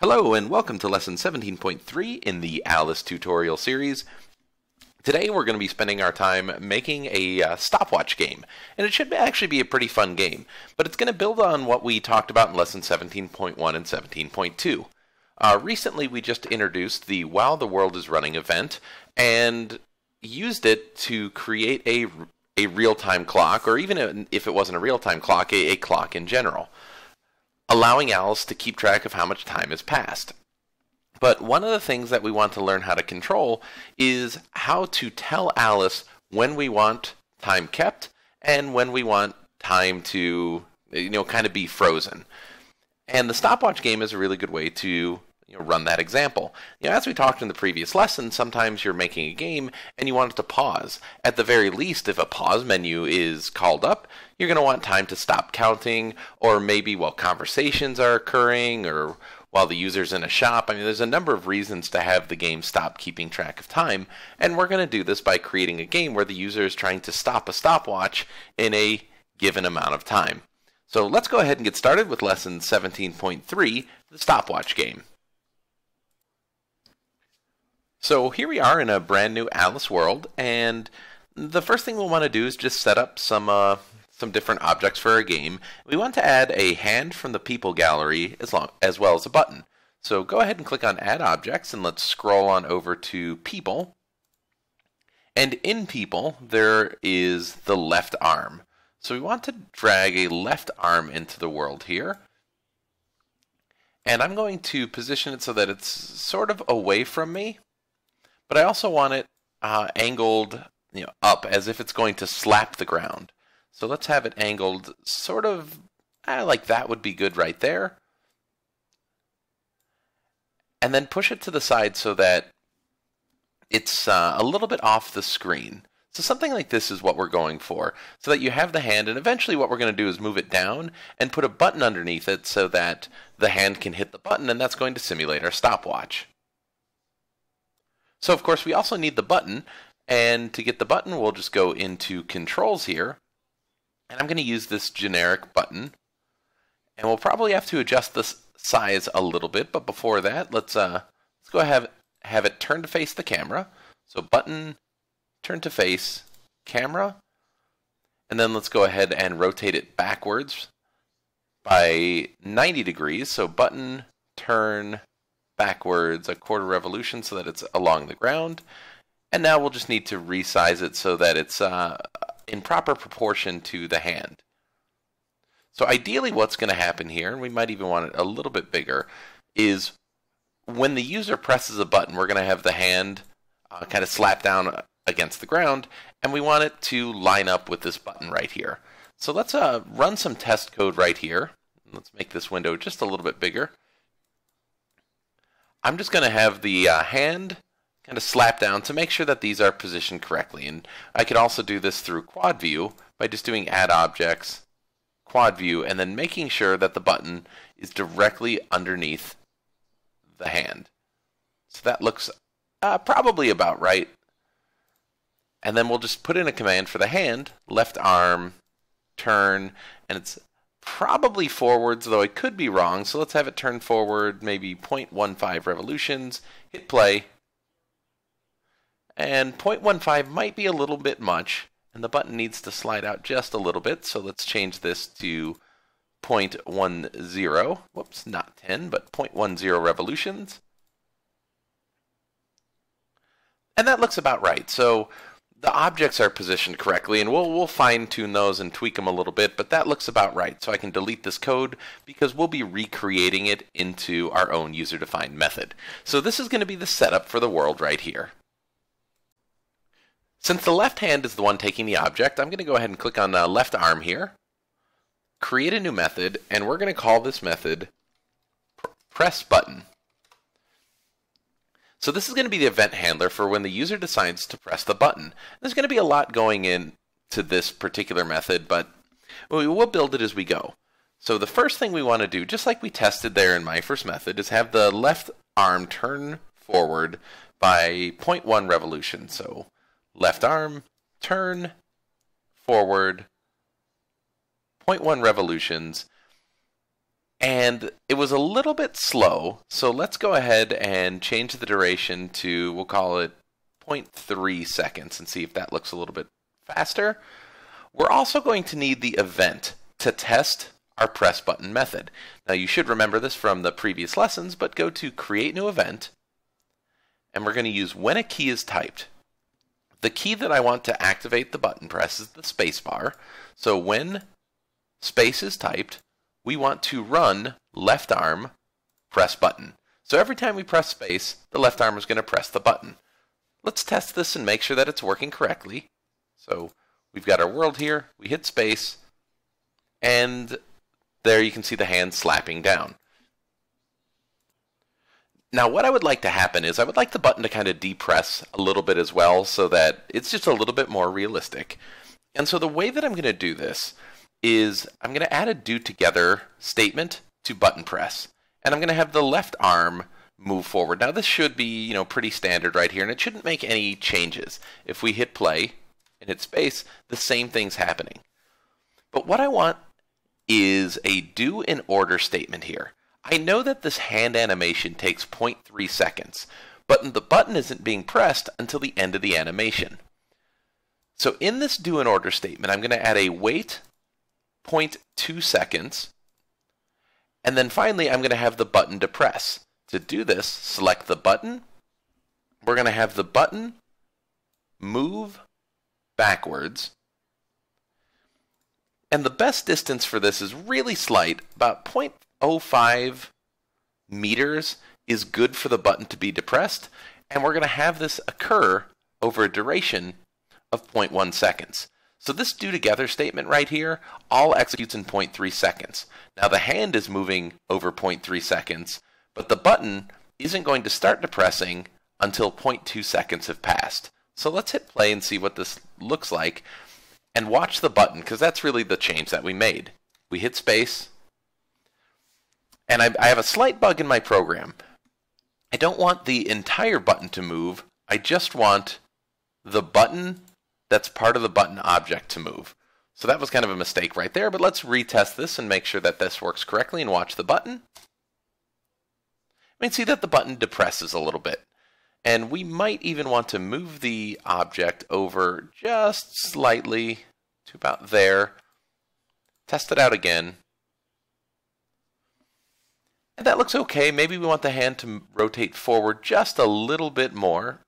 Hello and welcome to lesson 17.3 in the Alice tutorial series. Today we're going to be spending our time making a stopwatch game, and it should actually be a pretty fun game, but it's going to build on what we talked about in lesson 17.1 and 17.2. Recently we just introduced the While the World is Running event and used it to create a real-time clock, or even if it wasn't a real-time clock, a clock in general, allowing Alice to keep track of how much time has passed. But one of the things that we want to learn how to control is how to tell Alice when we want time kept and when we want time to, kind of be frozen. And the stopwatch game is a really good way to run that example. As we talked in the previous lesson, sometimes you're making a game and you want it to pause. At the very least, if a pause menu is called up, you're going to want time to stop counting, or maybe while conversations are occurring, or while the user's in a shop. There's a number of reasons to have the game stop keeping track of time, and we're going to do this by creating a game where the user is trying to stop a stopwatch in a given amount of time. So let's go ahead and get started with lesson 17.3, the stopwatch game. So here we are in a brand new Alice world, and the first thing we'll want to do is just set up some different objects for our game. We want to add a hand from the people gallery as well as a button. So go ahead and click on Add Objects, and let's scroll on over to People. And in People, there is the left arm. So we want to drag a left arm into the world here. And I'm going to position it so that it's sort of away from me, but I also want it angled up as if it's going to slap the ground. So let's have it angled sort of like that would be good right there. And then push it to the side so that it's a little bit off the screen. So something like this is what we're going for, so that you have the hand, and eventually what we're going to do is move it down and put a button underneath it so that the hand can hit the button, and that's going to simulate our stopwatch. So of course we also need the button, and to get the button we'll just go into Controls here, and I'm going to use this generic button, and we'll probably have to adjust this size a little bit, but before that let's go ahead have it turn to face the camera. So button, turn to face, camera, and then let's go ahead and rotate it backwards by 90 degrees, so button, turn, backwards a quarter revolution so that it's along the ground. And now we'll just need to resize it so that it's in proper proportion to the hand. So ideally what's going to happen here, and we might even want it a little bit bigger, is when the user presses a button, we're going to have the hand kind of slap down against the ground, and we want it to line up with this button right here. So let's run some test code right here. Let's make this window just a little bit bigger. I'm just going to have the hand kind of slap down to make sure that these are positioned correctly. And I could also do this through quad view by just doing Add Objects, quad view, and then making sure that the button is directly underneath the hand. So that looks probably about right. And then we'll just put in a command for the hand, left arm, turn, and it's probably forwards, though I could be wrong, so let's have it turn forward maybe 0.15 revolutions, hit play, and 0.15 might be a little bit much, and the button needs to slide out just a little bit, so let's change this to 0.10, whoops, not 10, but 0.10 revolutions, and that looks about right. So the objects are positioned correctly, and we'll fine-tune those and tweak them a little bit, but that looks about right. So I can delete this code because we'll be recreating it into our own user-defined method. So this is going to be the setup for the world right here. Since the left hand is the one taking the object, I'm going to go ahead and click on the left arm here, create a new method, and we're going to call this method press button. So this is going to be the event handler for when the user decides to press the button. There's going to be a lot going into this particular method, but we will build it as we go. So the first thing we want to do, just like we tested there in my first method, is have the left arm turn forward by 0.1 revolution. So left arm, turn, forward, 0.1 revolutions. And it was a little bit slow, so let's go ahead and change the duration to, we'll call it 0.3 seconds and see if that looks a little bit faster. We're also going to need the event to test our press button method. Now you should remember this from the previous lessons, but go to create new event, and we're going to use when a key is typed. The key that I want to activate the button press is the space bar. So when space is typed, we want to run left arm press button. So every time we press space, the left arm is going to press the button. Let's test this and make sure that it's working correctly. So we've got our world here, we hit space, and there you can see the hand slapping down. Now what I would like to happen is I would like the button to kind of depress a little bit as well so that it's just a little bit more realistic. And so the way that I'm going to do this is I'm going to add a do together statement to button press. And I'm going to have the left arm move forward. Now this should be, you know, pretty standard right here, and it shouldn't make any changes. If we hit play and hit space, the same thing's happening. But what I want is a do in order statement here. I know that this hand animation takes 0.3 seconds, but the button isn't being pressed until the end of the animation. So in this do in order statement, I'm going to add a wait 0.2 seconds, and then finally I'm going to have the button to press. To do this, select the button. We're going to have the button move backwards. And the best distance for this is really slight. About 0.05 meters is good for the button to be depressed. And we're going to have this occur over a duration of 0.1 seconds. So this do together statement right here all executes in 0.3 seconds. Now the hand is moving over 0.3 seconds, but the button isn't going to start depressing until 0.2 seconds have passed. So let's hit play and see what this looks like. And watch the button, because that's really the change that we made. We hit space. And I have a slight bug in my program. I don't want the entire button to move. I just want the button that's part of the button object to move. So that was kind of a mistake right there. But let's retest this and make sure that this works correctly and watch the button. We can see that the button depresses a little bit. And we might even want to move the object over just slightly to about there. Test it out again. And that looks okay. Maybe we want the hand to rotate forward just a little bit more.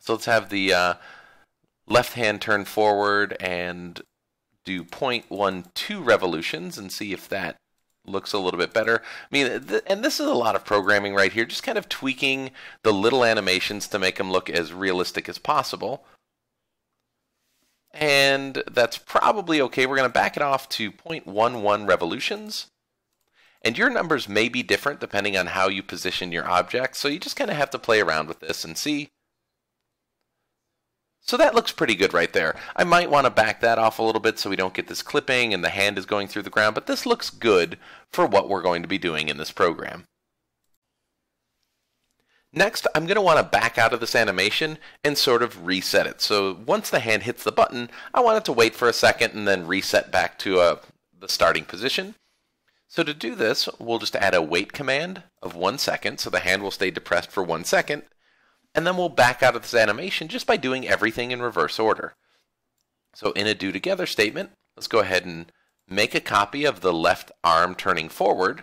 So let's have the left hand turn forward and do 0.12 revolutions and see if that looks a little bit better. I mean, and this is a lot of programming right here, just kind of tweaking the little animations to make them look as realistic as possible. And that's probably okay. We're going to back it off to 0.11 revolutions. And your numbers may be different depending on how you position your object, so you just kind of have to play around with this and see. So that looks pretty good right there. I might want to back that off a little bit so we don't get this clipping and the hand is going through the ground, but this looks good for what we're going to be doing in this program. Next, I'm going to want to back out of this animation and sort of reset it. So once the hand hits the button, I want it to wait for a second and then reset back to the starting position. So to do this, we'll just add a wait command of 1 second, so the hand will stay depressed for 1 second. And then we'll back out of this animation just by doing everything in reverse order. So in a do together statement, let's go ahead and make a copy of the left arm turning forward.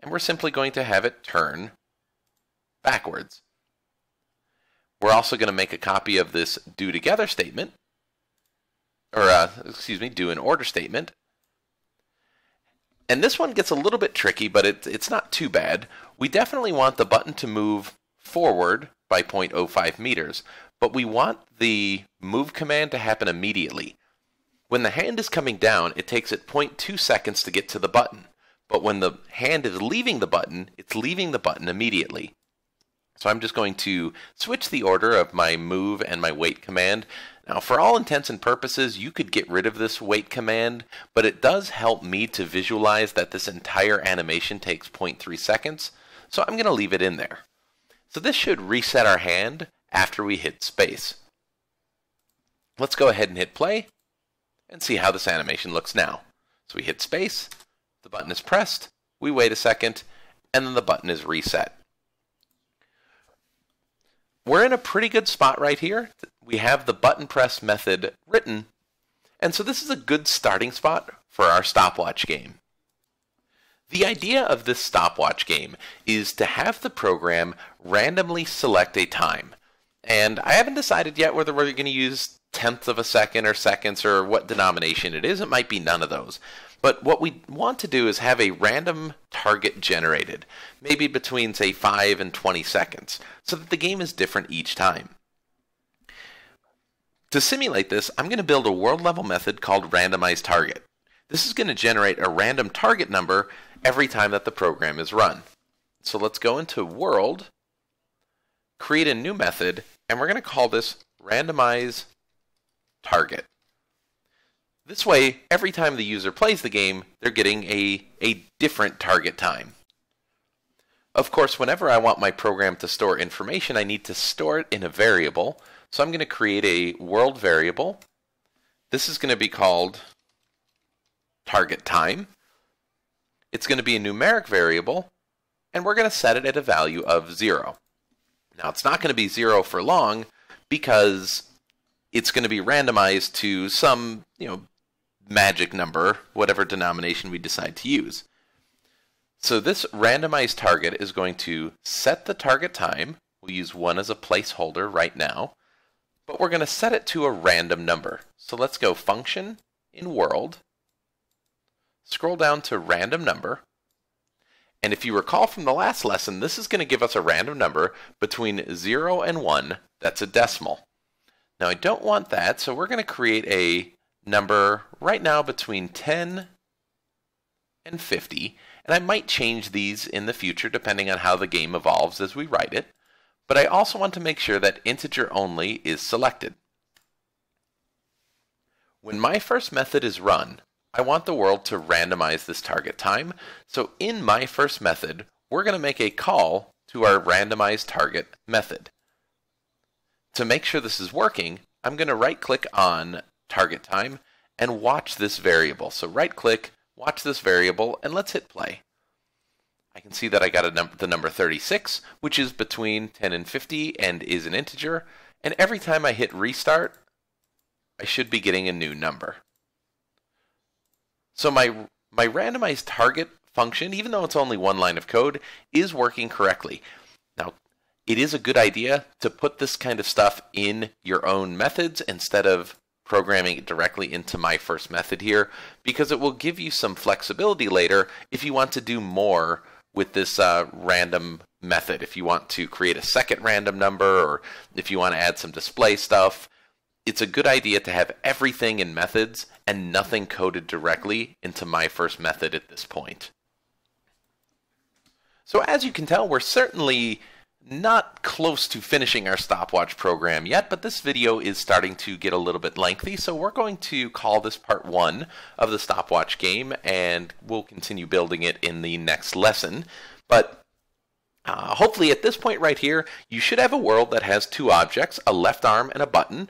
And we're simply going to have it turn backwards. We're also going to make a copy of this do together statement, or do in order statement. And this one gets a little bit tricky, but it's not too bad. We definitely want the button to move forward by 0.05 meters, but we want the move command to happen immediately. When the hand is coming down, it takes it 0.2 seconds to get to the button, but when the hand is leaving the button, it's leaving the button immediately. So I'm just going to switch the order of my move and my wait command. Now, for all intents and purposes, you could get rid of this wait command, but it does help me to visualize that this entire animation takes 0.3 seconds, so I'm going to leave it in there. So this should reset our hand after we hit space. Let's go ahead and hit play and see how this animation looks now. So we hit space, the button is pressed, we wait a second, and then the button is reset. We're in a pretty good spot right here. We have the button press method written, and so this is a good starting spot for our stopwatch game. The idea of this stopwatch game is to have the program randomly select a time. And I haven't decided yet whether we're going to use tenths of a second or seconds or what denomination it is. It might be none of those. But what we want to do is have a random target generated, maybe between, say, 5 and 20 seconds, so that the game is different each time. To simulate this, I'm going to build a world-level method called randomizeTarget. This is going to generate a random target number every time that the program is run. So let's go into world, create a new method, and we're going to call this randomizeTarget. This way, every time the user plays the game, they're getting a different target time. Of course, whenever I want my program to store information, I need to store it in a variable. So I'm going to create a world variable. This is going to be called target time. It's going to be a numeric variable, and we're going to set it at a value of 0. Now, it's not going to be 0 for long because it's going to be randomized to some, magic number, whatever denomination we decide to use. So this randomized target is going to set the target time. We'll use 1 as a placeholder right now, but we're going to set it to a random number. So let's go function in world, scroll down to random number, and if you recall from the last lesson, this is going to give us a random number between 0 and 1. That's a decimal. Now I don't want that, so we're going to create a number right now between 10 and 50, and I might change these in the future depending on how the game evolves as we write it, but I also want to make sure that integer only is selected. When my first method is run, I want the world to randomize this target time, so in my first method, we're going to make a call to our randomizeTarget method. To make sure this is working, I'm going to right-click on target time and watch this variable. So right-click, watch this variable, and let's hit play. I can see that I got the number 36, which is between 10 and 50 and is an integer. And every time I hit restart, I should be getting a new number. So my randomizeTarget function, even though it's only one line of code, is working correctly. Now, it is a good idea to put this kind of stuff in your own methods instead of programming it directly into my first method here, because it will give you some flexibility later if you want to do more with this random method. If you want to create a second random number, or if you want to add some display stuff, it's a good idea to have everything in methods and nothing coded directly into my first method at this point. So as you can tell, we're certainly not close to finishing our stopwatch program yet, but this video is starting to get a little bit lengthy, so we're going to call this part 1 of the stopwatch game, and we'll continue building it in the next lesson. But hopefully at this point right here, you should have a world that has two objects, a left arm and a button.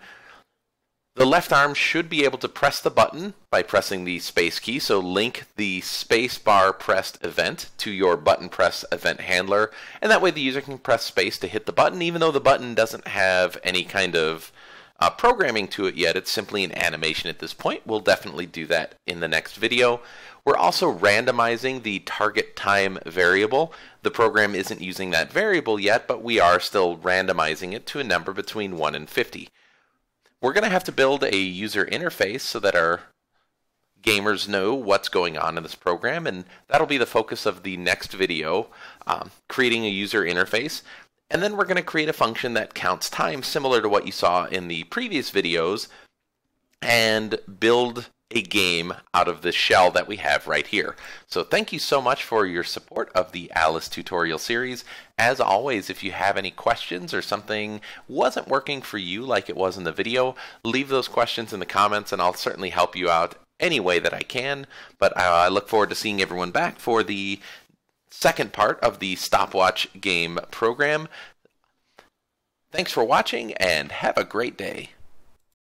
The left arm should be able to press the button by pressing the space key, so link the spacebar pressed event to your button press event handler, and that way the user can press space to hit the button, even though the button doesn't have any kind of programming to it yet. It's simply an animation at this point. We'll definitely do that in the next video. We're also randomizing the target time variable. The program isn't using that variable yet, but we are still randomizing it to a number between 1 and 50. We're going to have to build a user interface so that our gamers know what's going on in this program, and that'll be the focus of the next video, creating a user interface. And then we're going to create a function that counts time similar to what you saw in the previous videos and build a game out of the shell that we have right here. So thank you so much for your support of the Alice tutorial series. As always, if you have any questions or something wasn't working for you like it was in the video, leave those questions in the comments and I'll certainly help you out any way that I can. But I look forward to seeing everyone back for the second part of the stopwatch game program. Thanks for watching and have a great day.